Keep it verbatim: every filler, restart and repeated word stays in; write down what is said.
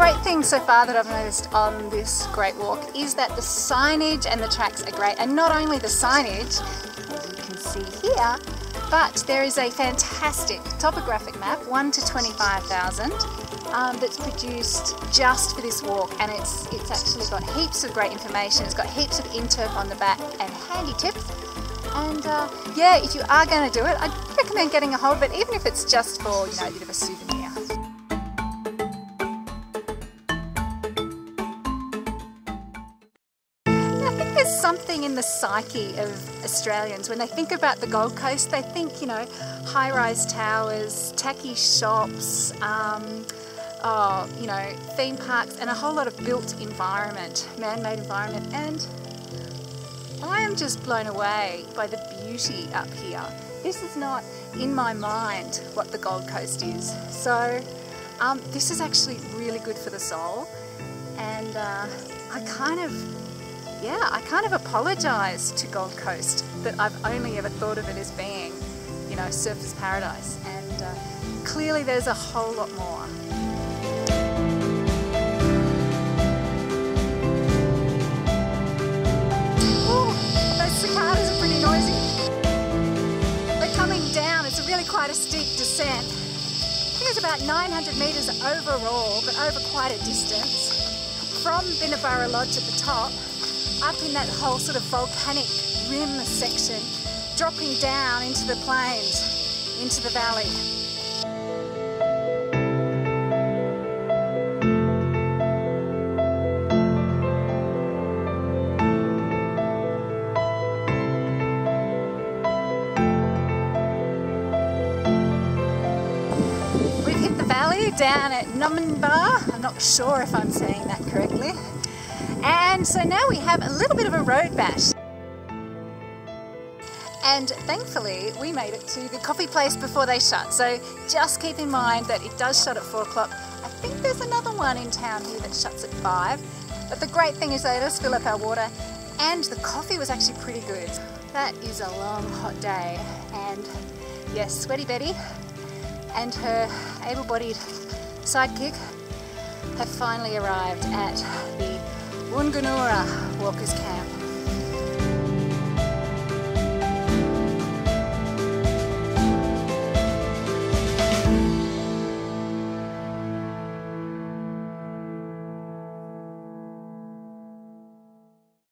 great thing so far that I've noticed on this great walk is that the signage and the tracks are great, and not only the signage, as you can see here, but there is a fantastic topographic map, one to twenty-five thousand, um, that's produced just for this walk, and it's it's actually got heaps of great information. It's got heaps of interp on the back and handy tips. And uh, yeah, if you are going to do it, I'd recommend getting a hold of it, even if it's just for, you know, a bit of a souvenir. Something in the psyche of Australians when they think about the Gold Coast, they think, you know, high-rise towers, tacky shops, um, oh, you know, theme parks, and a whole lot of built environment, man-made environment. And I am just blown away by the beauty up here. This is not in my mind what the Gold Coast is. So um, this is actually really good for the soul, and uh, I kind of. Yeah, I kind of apologise to Gold Coast that I've only ever thought of it as being, you know, surfers paradise, and uh, clearly there's a whole lot more. Ooh, those cicadas are pretty noisy. They're coming down, it's really quite a steep descent. I think it's about nine hundred metres overall, but over quite a distance. From Binnaburra Lodge at the top, up in that whole sort of volcanic rim section, dropping down into the plains, into the valley. We've hit the valley down at Namanbar. I'm not sure if I'm saying that correctly. And so now we have a little bit of a road bash. And thankfully we made it to the coffee place before they shut. So just keep in mind that it does shut at four o'clock. I think there's another one in town here that shuts at five. But the great thing is they let us fill up our water, and the coffee was actually pretty good. That is a long hot day, and yes, Sweaty Betty and her able-bodied sidekick have finally arrived at the Wunganora Walkers Camp.